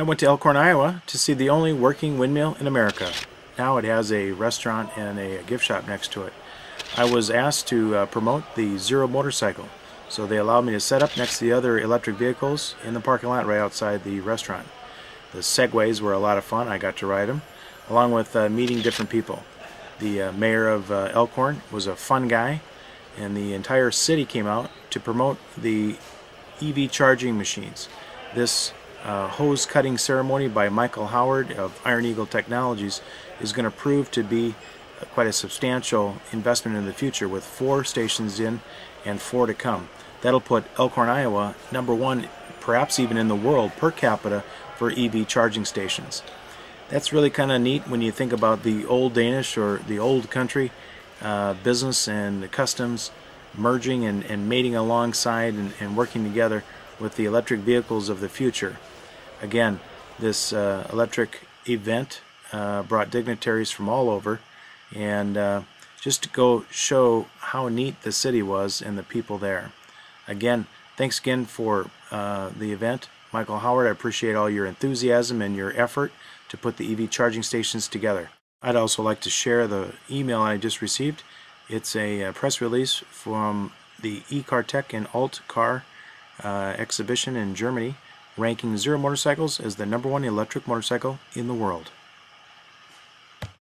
I went to Elk Horn, Iowa to see the only working windmill in America. Now it has a restaurant and a gift shop next to it. I was asked to promote the Zero Motorcycle, so they allowed me to set up next to the other electric vehicles in the parking lot right outside the restaurant. The Segways were a lot of fun. I got to ride them, along with meeting different people. The mayor of Elk Horn was a fun guy, and the entire city came out to promote the EV charging machines. This hose cutting ceremony by Michael Howard of Iron Eagle Technologies is going to prove to be quite a substantial investment in the future, with 4 stations in and 4 to come. That'll put Elk Horn, Iowa #1, perhaps even in the world per capita, for EV charging stations. That's really kind of neat when you think about the old Danish or the old country business and the customs merging and mating alongside and working together with the electric vehicles of the future. Again, this electric event brought dignitaries from all over, and just to go show how neat the city was and the people there. Again, thanks again for the event. Michael Howard, I appreciate all your enthusiasm and your effort to put the EV charging stations together. I'd also like to share the email I just received. It's a press release from the eCarTech and AltCar exhibition in Germany, ranking Zero Motorcycles as the #1 electric motorcycle in the world.